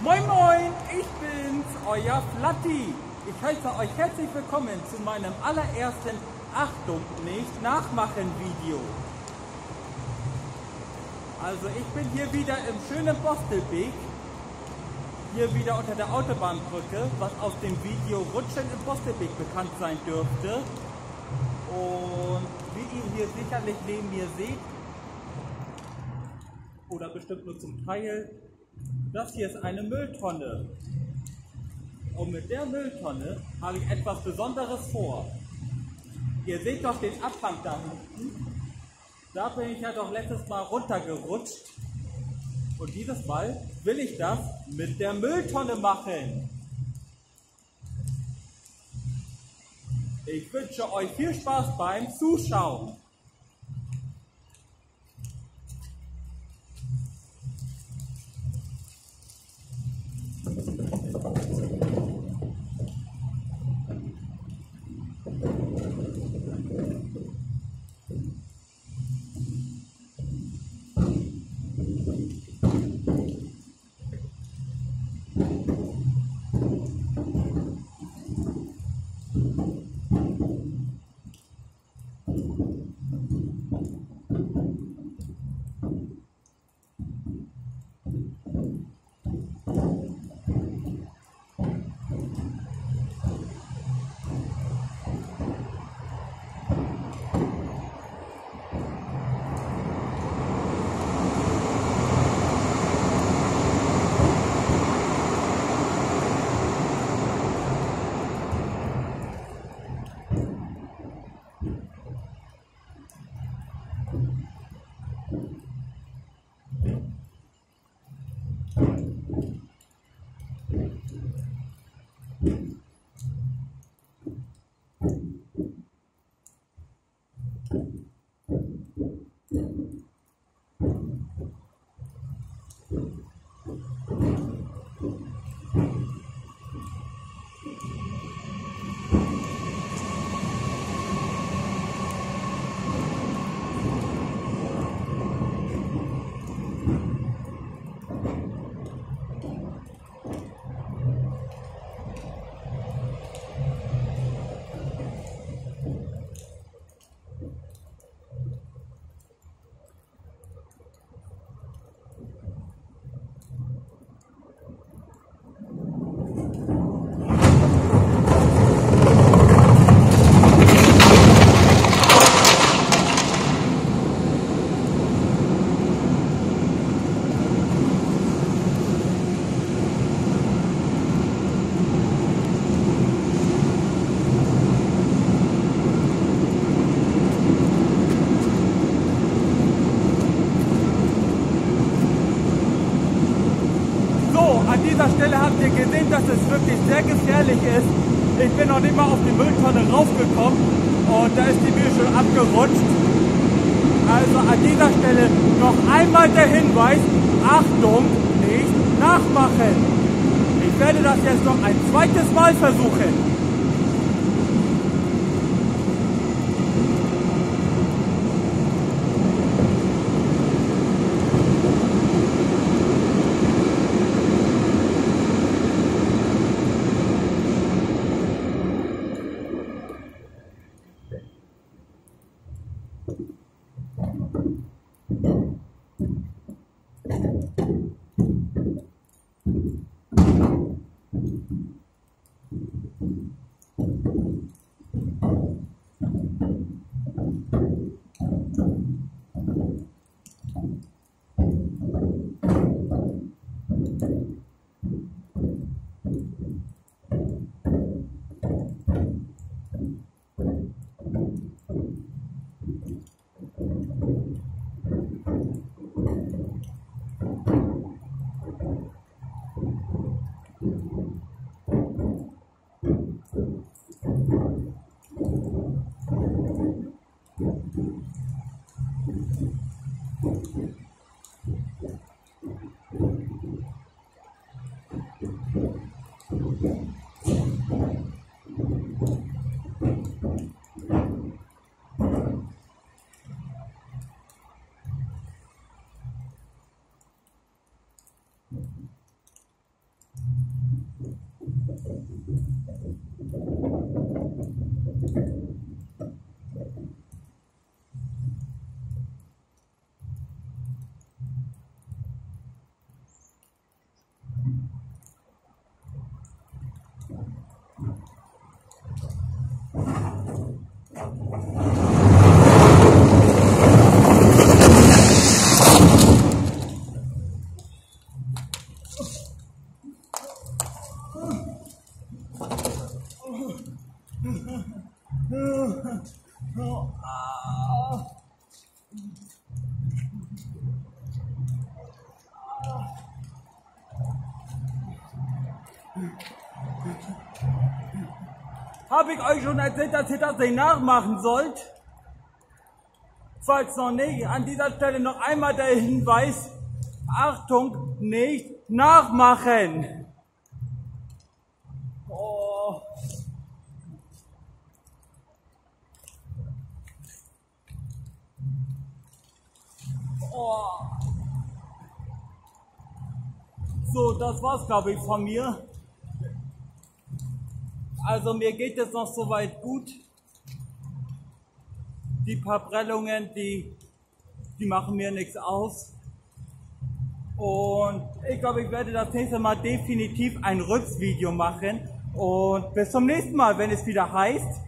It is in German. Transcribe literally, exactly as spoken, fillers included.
Moin Moin, ich bin's, euer Flatti. Ich heiße euch herzlich willkommen zu meinem allerersten Achtung nicht nachmachen Video. Also ich bin hier wieder im schönen Bostelbek, hier wieder unter der Autobahnbrücke, was aus dem Video Rutschen im Bostelbek bekannt sein dürfte. Und wie ihr hier sicherlich neben mir seht, oder bestimmt nur zum Teil, das hier ist eine Mülltonne. Und mit der Mülltonne habe ich etwas Besonderes vor. Ihr seht doch den Abfang da hinten. Da bin ich ja doch letztes Mal runtergerutscht. Und dieses Mal will ich das mit der Mülltonne machen. Ich wünsche euch viel Spaß beim Zuschauen. An dieser Stelle habt ihr gesehen, dass es wirklich sehr gefährlich ist. Ich bin noch nicht mal auf die Mülltonne raufgekommen und da ist die Mühle schon abgerutscht. Also an dieser Stelle noch einmal der Hinweis, Achtung, nicht nachmachen. Ich werde das jetzt noch ein zweites Mal versuchen. Habe ich euch schon erzählt, dass ihr das nicht nachmachen sollt? Falls noch nicht, an dieser Stelle noch einmal der Hinweis, Achtung, nicht nachmachen! Oh. Oh. So, das war's, glaube ich, von mir. Also mir geht es noch soweit gut. Die paar Prellungen, die, die machen mir nichts aus. Und ich glaube, ich werde das nächste Mal definitiv ein Rücks-Video machen. Und bis zum nächsten Mal, wenn es wieder heißt...